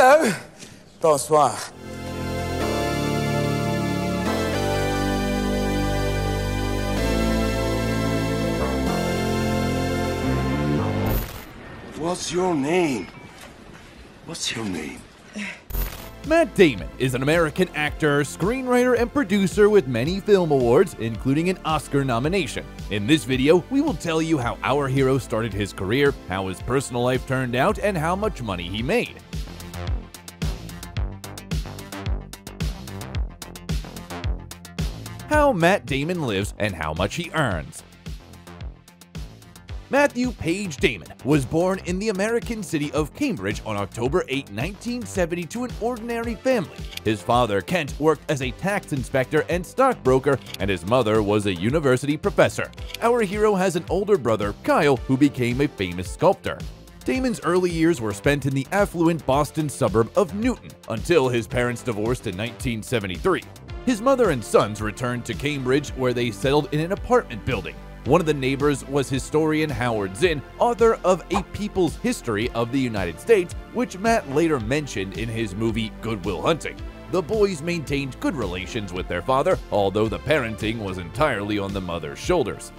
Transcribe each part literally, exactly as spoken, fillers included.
Hello. Bonsoir. What's your name? What's your name? Matt Damon is an American actor, screenwriter, and producer with many film awards, including an Oscar nomination. In this video, we will tell you how our hero started his career, how his personal life turned out, and how much money he made. How Matt Damon lives and how much he earns. Matthew Paige Damon was born in the American city of Cambridge on October eighth nineteen seventy to an ordinary family. His father, Kent, worked as a tax inspector and stockbroker, and his mother was a university professor. Our hero has an older brother, Kyle, who became a famous sculptor. Damon's early years were spent in the affluent Boston suburb of Newton until his parents divorced in nineteen seventy-three. His mother and sons returned to Cambridge, where they settled in an apartment building. One of the neighbors was historian Howard Zinn, author of A People's History of the United States, which Matt later mentioned in his movie Good Will Hunting. The boys maintained good relations with their father, although the parenting was entirely on the mother's shoulders.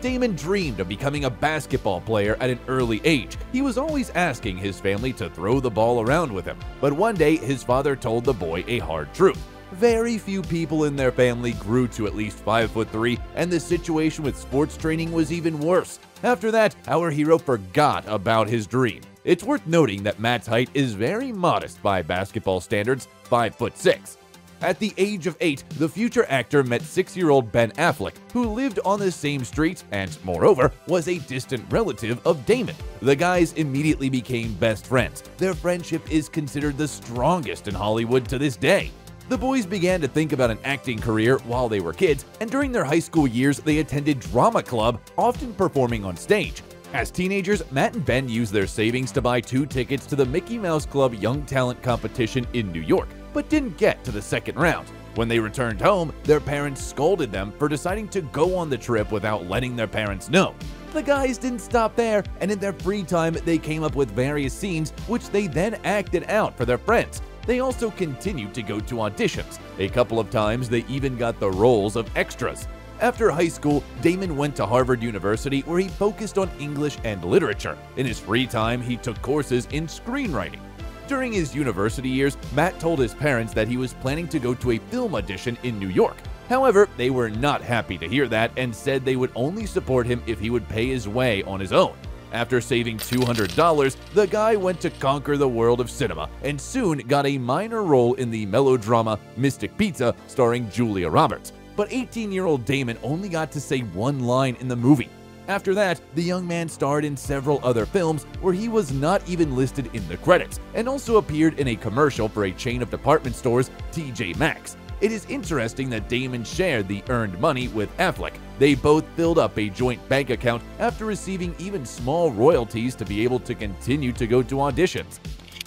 Damon dreamed of becoming a basketball player at an early age. He was always asking his family to throw the ball around with him, but one day his father told the boy a hard truth. Very few people in their family grew to at least five foot three, and the situation with sports training was even worse. After that, our hero forgot about his dream. It's worth noting that Matt's height is very modest by basketball standards, five foot six. At the age of eight, the future actor met six-year-old Ben Affleck, who lived on the same street and, moreover, was a distant relative of Damon. The guys immediately became best friends. Their friendship is considered the strongest in Hollywood to this day. The boys began to think about an acting career while they were kids, and during their high school years, they attended drama club, often performing on stage. As teenagers, Matt and Ben used their savings to buy two tickets to the Mickey Mouse Club Young Talent competition in New York, but didn't get to the second round. When they returned home, their parents scolded them for deciding to go on the trip without letting their parents know. The guys didn't stop there, and in their free time, they came up with various scenes, which they then acted out for their friends. They also continued to go to auditions. A couple of times, they even got the roles of extras. After high school, Damon went to Harvard University, where he focused on English and literature. In his free time, he took courses in screenwriting. During his university years, Matt told his parents that he was planning to go to a film audition in New York. However, they were not happy to hear that and said they would only support him if he would pay his way on his own. After saving two hundred dollars, the guy went to conquer the world of cinema and soon got a minor role in the melodrama Mystic Pizza starring Julia Roberts. But eighteen-year-old Damon only got to say one line in the movie. After that, the young man starred in several other films where he was not even listed in the credits, and also appeared in a commercial for a chain of department stores, T J Maxx. It is interesting that Damon shared the earned money with Affleck. They both filled up a joint bank account after receiving even small royalties to be able to continue to go to auditions.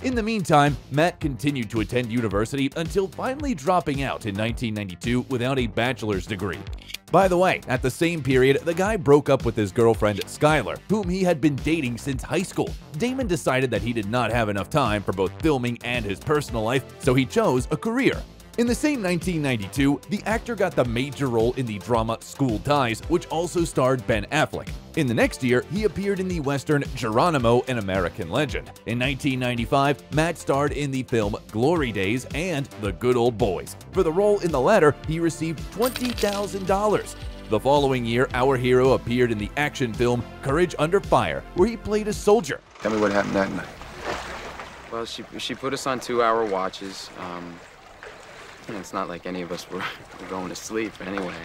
In the meantime, Matt continued to attend university until finally dropping out in nineteen ninety-two without a bachelor's degree. By the way, at the same period, the guy broke up with his girlfriend, Skyler, whom he had been dating since high school. Damon decided that he did not have enough time for both filming and his personal life, so he chose a career. In the same nineteen ninety-two, the actor got the major role in the drama School Ties, which also starred Ben Affleck. In the next year, he appeared in the western Geronimo, an American Legend. In nineteen ninety-five, Matt starred in the film Glory Days and The Good Old Boys. For the role in the latter, he received twenty thousand dollars. The following year, our hero appeared in the action film Courage Under Fire, where he played a soldier. Tell me what happened that night. Well, she, she put us on two-hour watches. Um... It's not like any of us were going to sleep anyway.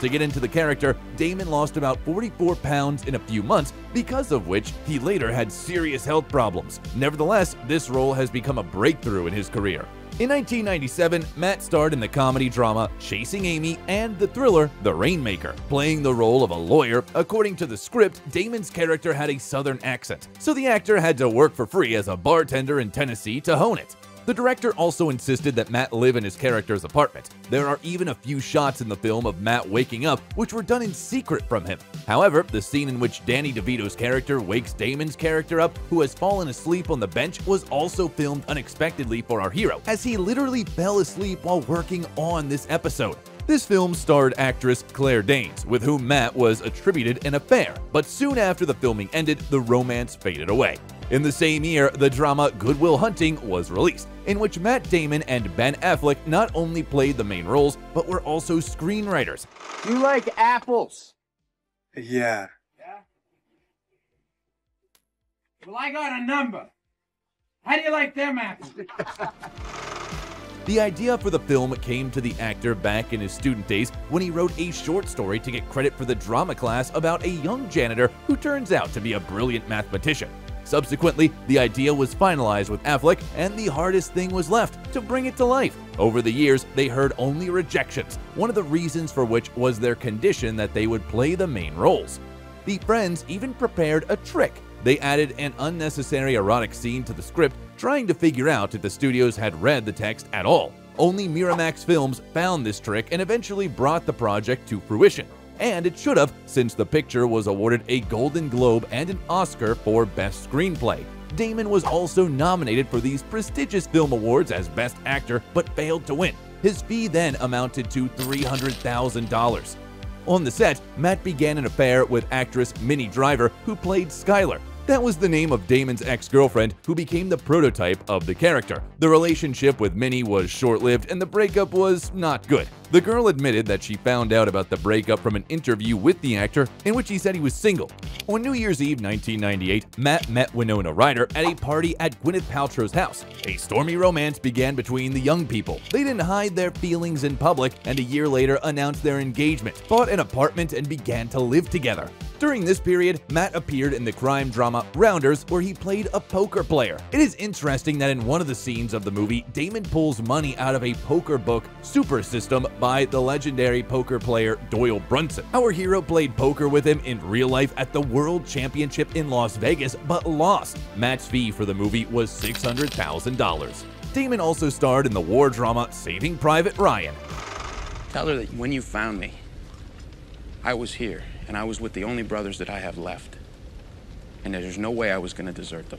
To get into the character, Damon lost about forty-four pounds in a few months, because of which he later had serious health problems. Nevertheless, this role has become a breakthrough in his career. In nineteen ninety-seven, Matt starred in the comedy drama Chasing Amy and the thriller The Rainmaker, playing the role of a lawyer. According to the script, Damon's character had a southern accent, so the actor had to work for free as a bartender in Tennessee to hone it. The director also insisted that Matt live in his character's apartment. There are even a few shots in the film of Matt waking up, which were done in secret from him. However, the scene in which Danny DeVito's character wakes Damon's character up, who has fallen asleep on the bench, was also filmed unexpectedly for our hero, as he literally fell asleep while working on this episode. This film starred actress Claire Danes, with whom Matt was attributed an affair, but soon after the filming ended, the romance faded away. In the same year, the drama Good Will Hunting was released, in which Matt Damon and Ben Affleck not only played the main roles, but were also screenwriters. You like apples? Yeah. Yeah? Well, I got a number. How do you like them apples? The idea for the film came to the actor back in his student days when he wrote a short story to get credit for the drama class about a young janitor who turns out to be a brilliant mathematician. Subsequently, the idea was finalized with Affleck, and the hardest thing was left, to bring it to life. Over the years, they heard only rejections, one of the reasons for which was their condition that they would play the main roles. The friends even prepared a trick. They added an unnecessary erotic scene to the script, trying to figure out if the studios had read the text at all. Only Miramax Films found this trick and eventually brought the project to fruition. And it should have, since the picture was awarded a Golden Globe and an Oscar for Best Screenplay. Damon was also nominated for these prestigious film awards as Best Actor, but failed to win. His fee then amounted to three hundred thousand dollars. On the set, Matt began an affair with actress Minnie Driver, who played Skyler. That was the name of Damon's ex-girlfriend, who became the prototype of the character. The relationship with Minnie was short-lived, and the breakup was not good. The girl admitted that she found out about the breakup from an interview with the actor, in which he said he was single. On New Year's Eve nineteen ninety-eight, Matt met Winona Ryder at a party at Gwyneth Paltrow's house. A stormy romance began between the young people. They didn't hide their feelings in public, and a year later announced their engagement, bought an apartment, and began to live together. During this period, Matt appeared in the crime drama Rounders, where he played a poker player. It is interesting that in one of the scenes of the movie, Damon pulls money out of a poker book, Super System, by the legendary poker player Doyle Brunson. Our hero played poker with him in real life at the World Championship in Las Vegas, but lost. Matt's fee for the movie was six hundred thousand dollars. Damon also starred in the war drama Saving Private Ryan. Tell her that when you found me, I was here. And I was with the only brothers that I have left. And there's no way I was going to desert them.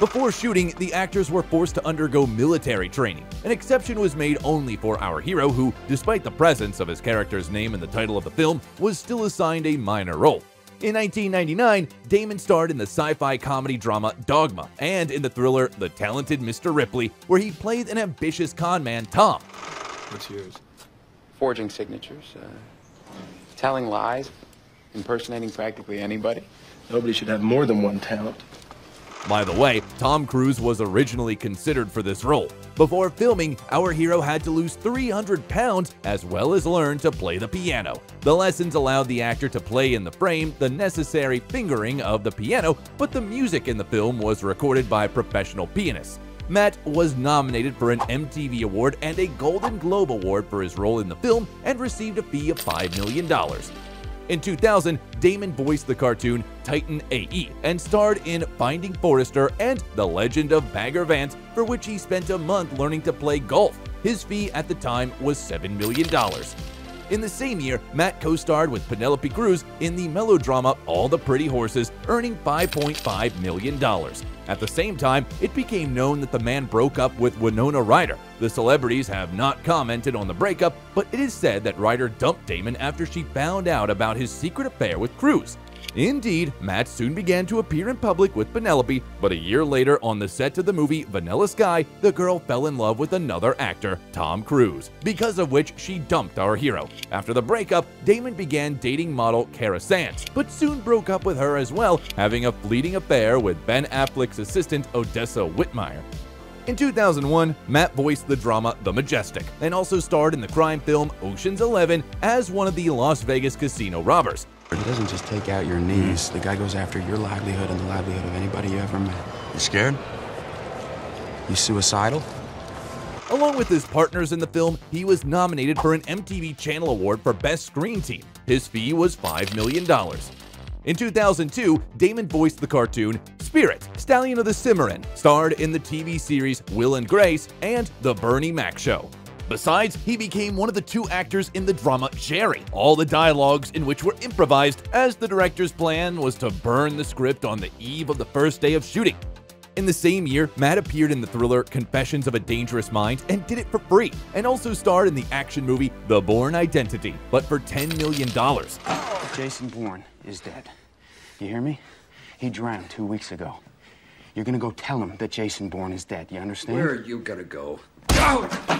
Before shooting, the actors were forced to undergo military training. An exception was made only for our hero, who, despite the presence of his character's name in the title of the film, was still assigned a minor role. In nineteen ninety-nine, Damon starred in the sci-fi comedy drama Dogma and in the thriller The Talented Mister Ripley, where he played an ambitious con man, Tom. What's yours? Forging signatures. Uh... Telling lies, impersonating practically anybody. Nobody should have more than one talent. By the way, Tom Cruise was originally considered for this role. Before filming, our hero had to lose three hundred pounds as well as learn to play the piano. The lessons allowed the actor to play in the frame the necessary fingering of the piano, but the music in the film was recorded by professional pianists. Matt was nominated for an M T V Award and a Golden Globe Award for his role in the film and received a fee of five million dollars. In two thousand, Damon voiced the cartoon Titan A E and starred in Finding Forrester and The Legend of Bagger Vance, for which he spent a month learning to play golf. His fee at the time was seven million dollars. In the same year, Matt co-starred with Penelope Cruz in the melodrama All the Pretty Horses, earning five point five million dollars. At the same time, it became known that the man broke up with Winona Ryder. The celebrities have not commented on the breakup, but it is said that Ryder dumped Damon after she found out about his secret affair with Cruz. Indeed, Matt soon began to appear in public with Penelope, but a year later on the set of the movie Vanilla Sky, the girl fell in love with another actor, Tom Cruise, because of which she dumped our hero. After the breakup, Damon began dating model Cara Sands, but soon broke up with her as well, having a fleeting affair with Ben Affleck's assistant Odessa Whitmire. In two thousand one, Matt voiced the drama The Majestic and also starred in the crime film Ocean's Eleven as one of the Las Vegas casino robbers. He doesn't just take out your knees. The guy goes after your livelihood and the livelihood of anybody you ever met. You scared? You suicidal? Along with his partners in the film, he was nominated for an M T V Channel Award for Best Screen Team. His fee was five million dollars. In two thousand two, Damon voiced the cartoon Spirit, Stallion of the Cimarron, starred in the T V series Will and Grace and The Bernie Mac Show. Besides, he became one of the two actors in the drama Jerry, all the dialogues in which were improvised, as the director's plan was to burn the script on the eve of the first day of shooting. In the same year, Matt appeared in the thriller Confessions of a Dangerous Mind and did it for free, and also starred in the action movie The Bourne Identity, but for ten million dollars. Jason Bourne is dead. You hear me? He drowned two weeks ago. You're gonna go tell him that Jason Bourne is dead, you understand? Where are you gonna go? The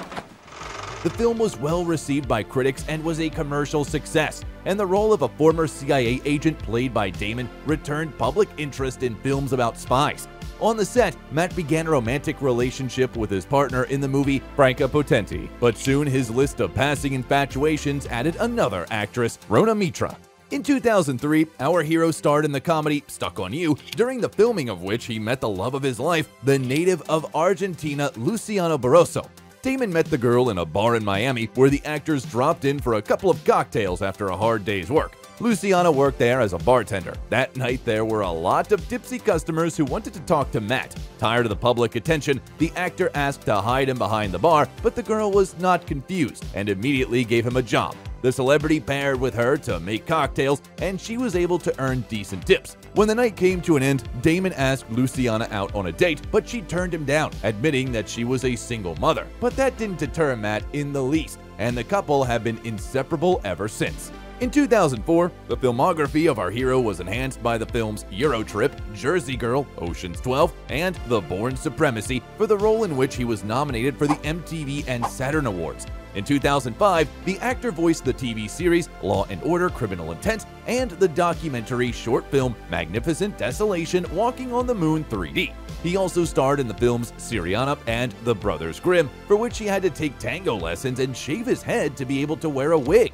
film was well received by critics and was a commercial success, and the role of a former C I A agent played by Damon returned public interest in films about spies. On the set, Matt began a romantic relationship with his partner in the movie, Franca Potente, but soon his list of passing infatuations added another actress, Rona Mitra. In two thousand three, our hero starred in the comedy Stuck on You, during the filming of which he met the love of his life, the native of Argentina, Luciano Barroso. Damon met the girl in a bar in Miami, where the actors dropped in for a couple of cocktails after a hard day's work. Luciano worked there as a bartender. That night, there were a lot of tipsy customers who wanted to talk to Matt. Tired of the public attention, the actor asked to hide him behind the bar, but the girl was not confused and immediately gave him a job. The celebrity paired with her to make cocktails, and she was able to earn decent tips. When the night came to an end, Damon asked Luciana out on a date, but she turned him down, admitting that she was a single mother. But that didn't deter Matt in the least, and the couple have been inseparable ever since. In two thousand four, the filmography of our hero was enhanced by the films Eurotrip, Jersey Girl, Ocean's twelve, and The Bourne Supremacy for the role in which he was nominated for the M T V and Saturn Awards. In two thousand five, the actor voiced the T V series Law and Order: Criminal Intent and the documentary short film Magnificent Desolation: Walking on the Moon three D. He also starred in the films Syriana and The Brothers Grimm, for which he had to take tango lessons and shave his head to be able to wear a wig.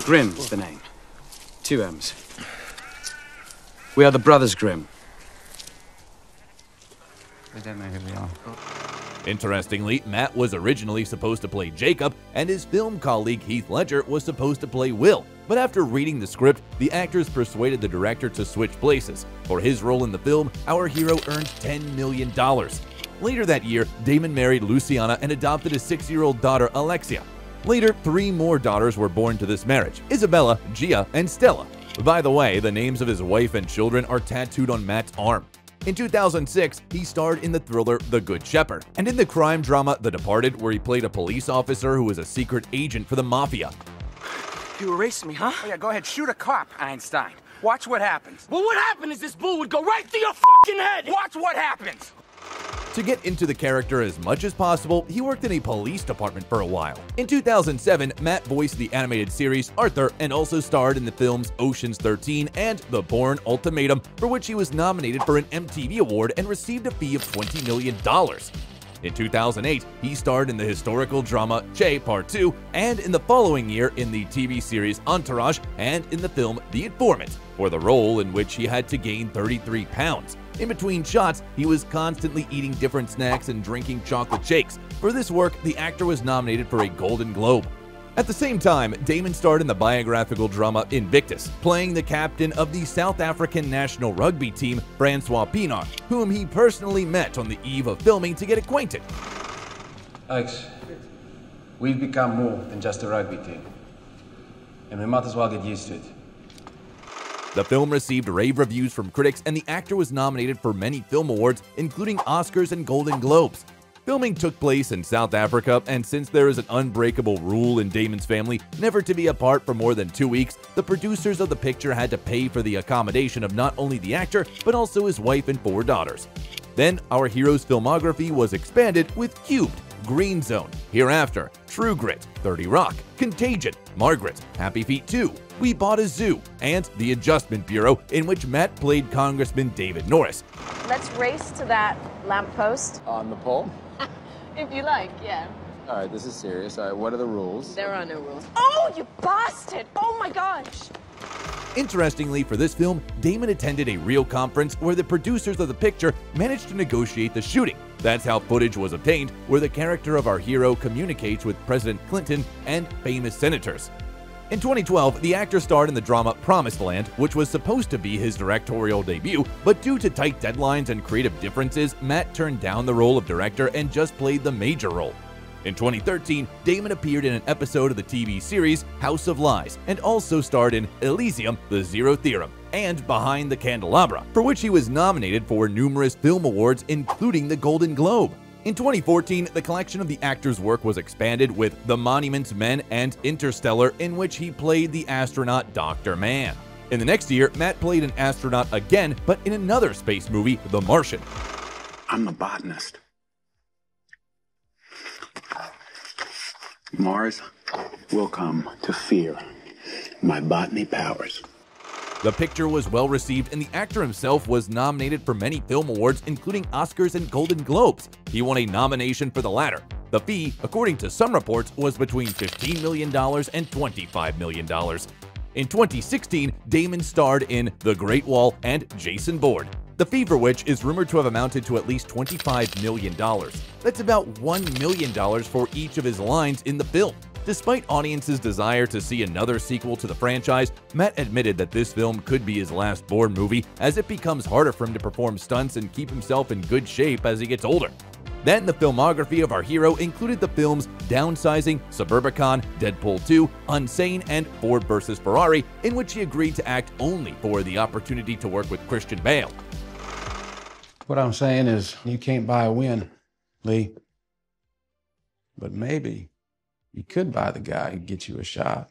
Grimm's the name. Two M's. We are the Brothers Grimm. We don't know who we are. Interestingly, Matt was originally supposed to play Jacob, and his film colleague Heath Ledger was supposed to play Will. But after reading the script, the actors persuaded the director to switch places. For his role in the film, our hero earned ten million dollars. Later that year, Damon married Luciana and adopted his six-year-old daughter, Alexia. Later, three more daughters were born to this marriage: Isabella, Gia, and Stella. By the way, the names of his wife and children are tattooed on Matt's arm. In two thousand six, he starred in the thriller The Good Shepherd and in the crime drama The Departed, where he played a police officer who was a secret agent for the mafia. You erased me, huh? Oh yeah, go ahead, shoot a cop, Einstein. Watch what happens. Well, what happened is this bull would go right through your fucking head. Watch what happens. To get into the character as much as possible, he worked in a police department for a while. In two thousand seven, Matt voiced the animated series Arthur and also starred in the films Ocean's thirteen and The Bourne Ultimatum, for which he was nominated for an M T V award and received a fee of twenty million dollars. In two thousand eight, he starred in the historical drama Che Part two and in the following year in the T V series Entourage and in the film The Informant, for the role in which he had to gain thirty-three pounds. In between shots, he was constantly eating different snacks and drinking chocolate shakes. For this work, the actor was nominated for a Golden Globe. At the same time, Damon starred in the biographical drama Invictus, playing the captain of the South African national rugby team, Francois Pienaar, whom he personally met on the eve of filming to get acquainted. Alex, we've become more than just a rugby team, and we might as well get used to it. The film received rave reviews from critics, and the actor was nominated for many film awards, including Oscars and Golden Globes. Filming took place in South Africa, and since there is an unbreakable rule in Damon's family never to be apart for more than two weeks, the producers of the picture had to pay for the accommodation of not only the actor, but also his wife and four daughters. Then, our hero's filmography was expanded with Cubed, Green Zone, Hereafter, True Grit, thirty rock, Contagion, Margaret, Happy Feet two, We Bought a Zoo, and The Adjustment Bureau, in which Matt played Congressman David Norris. Let's race to that lamppost. On the pole? If you like, yeah. All right, this is serious. All right, what are the rules? There are no rules. Oh, you bastard! Oh my gosh! Interestingly, for this film, Damon attended a real conference where the producers of the picture managed to negotiate the shooting. That's how footage was obtained, where the character of our hero communicates with President Clinton and famous senators. In twenty twelve, the actor starred in the drama Promised Land, which was supposed to be his directorial debut, but due to tight deadlines and creative differences, Matt turned down the role of director and just played the major role. In twenty thirteen, Damon appeared in an episode of the T V series House of Lies and also starred in Elysium, The Zero Theorem, and Behind the Candelabra, for which he was nominated for numerous film awards, including the Golden Globe. In twenty fourteen, the collection of the actor's work was expanded with The Monuments Men and Interstellar, in which he played the astronaut Doctor Mann. In the next year, Matt played an astronaut again, but in another space movie, The Martian. I'm a botanist. Mars will come to fear my botany powers. The picture was well received, and the actor himself was nominated for many film awards, including Oscars and Golden Globes. He won a nomination for the latter. The fee, according to some reports, was between fifteen million dollars and twenty-five million dollars. In twenty sixteen, Damon starred in The Great Wall and Jason Bourne, the fee for which is rumored to have amounted to at least twenty-five million dollars. That's about one million dollars for each of his lines in the film. Despite audiences' desire to see another sequel to the franchise, Matt admitted that this film could be his last Bourne movie, as it becomes harder for him to perform stunts and keep himself in good shape as he gets older. That and the filmography of our hero included the films Downsizing, Suburbicon, Deadpool two, Unsane, and Ford versus. Ferrari, in which he agreed to act only for the opportunity to work with Christian Bale. What I'm saying is, you can't buy a win, Lee, but maybe you could buy the guy and get you a shot.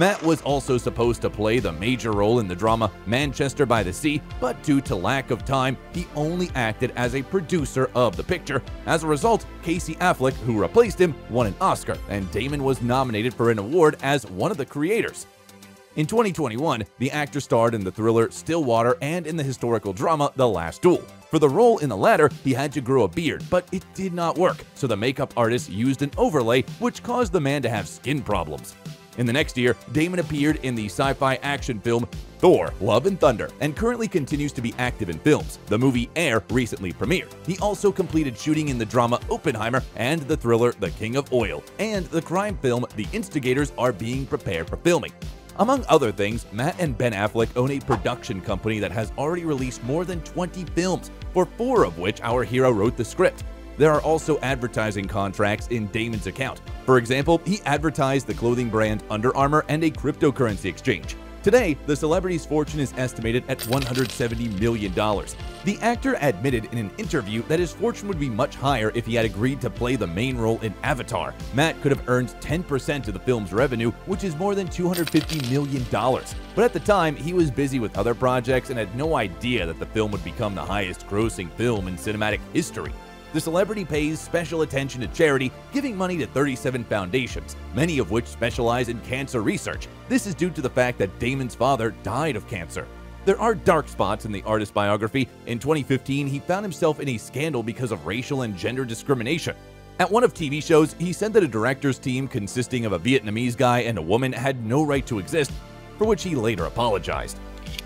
Matt was also supposed to play the major role in the drama Manchester by the Sea, but due to lack of time, he only acted as a producer of the picture. As a result, Casey Affleck, who replaced him, won an Oscar, and Damon was nominated for an award as one of the creators. In twenty twenty-one, the actor starred in the thriller Stillwater and in the historical drama The Last Duel. For the role in the latter, he had to grow a beard, but it did not work, so the makeup artist used an overlay, which caused the man to have skin problems. In the next year, Damon appeared in the sci-fi action film Thor: Love and Thunder, and currently continues to be active in films. The movie Air recently premiered. He also completed shooting in the drama Oppenheimer and the thriller The King of Oil, and the crime film The Instigators are being prepared for filming. Among other things, Matt and Ben Affleck own a production company that has already released more than twenty films, for four of which our hero wrote the script. There are also advertising contracts in Damon's account. For example, he advertised the clothing brand Under Armour and a cryptocurrency exchange. Today, the celebrity's fortune is estimated at one hundred seventy million dollars. The actor admitted in an interview that his fortune would be much higher if he had agreed to play the main role in Avatar. Matt could have earned ten percent of the film's revenue, which is more than two hundred fifty million dollars. But at the time, he was busy with other projects and had no idea that the film would become the highest-grossing film in cinematic history. The celebrity pays special attention to charity, giving money to thirty-seven foundations, many of which specialize in cancer research. This is due to the fact that Damon's father died of cancer. There are dark spots in the artist's biography. In twenty fifteen, he found himself in a scandal because of racial and gender discrimination. At one of T V shows, he said that a director's team consisting of a Vietnamese guy and a woman had no right to exist, for which he later apologized.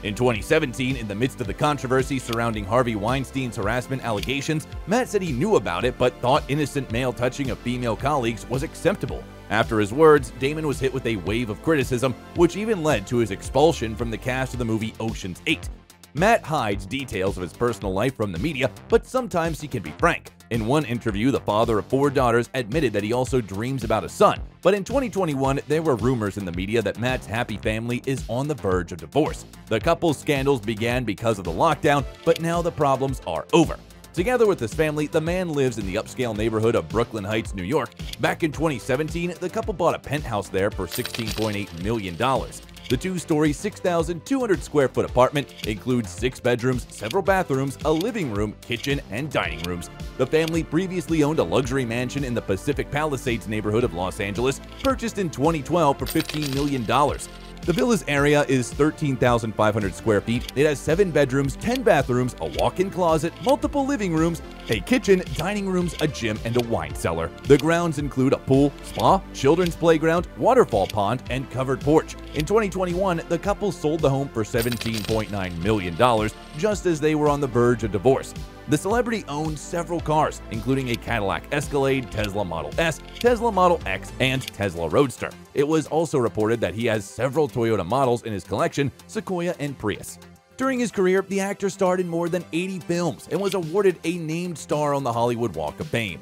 In twenty seventeen, in the midst of the controversy surrounding Harvey Weinstein's harassment allegations, Matt said he knew about it but thought innocent male touching of female colleagues was acceptable. After his words, Damon was hit with a wave of criticism, which even led to his expulsion from the cast of the movie Ocean's eight. Matt hides details of his personal life from the media, but sometimes he can be frank. In one interview, the father of four daughters admitted that he also dreams about a son. But in twenty twenty-one, there were rumors in the media that Matt's happy family is on the verge of divorce. The couple's scandals began because of the lockdown, but now the problems are over. Together with his family, the man lives in the upscale neighborhood of Brooklyn Heights, New York. Back in twenty seventeen, the couple bought a penthouse there for sixteen point eight million dollars. The two-story, six thousand two hundred square foot apartment includes six bedrooms, several bathrooms, a living room, kitchen, and dining rooms. The family previously owned a luxury mansion in the Pacific Palisades neighborhood of Los Angeles, purchased in twenty twelve for fifteen million dollars. The villa's area is thirteen thousand five hundred square feet. It has seven bedrooms, ten bathrooms, a walk-in closet, multiple living rooms, a kitchen, dining rooms, a gym, and a wine cellar. The grounds include a pool, spa, children's playground, waterfall pond, and covered porch. In twenty twenty-one, the couple sold the home for seventeen point nine million dollars, just as they were on the verge of divorce. The celebrity owned several cars, including a Cadillac Escalade, Tesla Model S, Tesla Model X, and Tesla Roadster. It was also reported that he has several Toyota models in his collection, Sequoia and Prius. During his career, the actor starred in more than eighty films and was awarded a named star on the Hollywood Walk of Fame.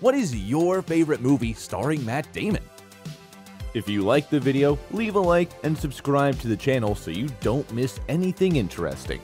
What is your favorite movie starring Matt Damon? If you liked the video, leave a like and subscribe to the channel so you don't miss anything interesting.